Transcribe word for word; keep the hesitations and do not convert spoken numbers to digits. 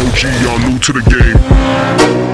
O G, y'all new to the game.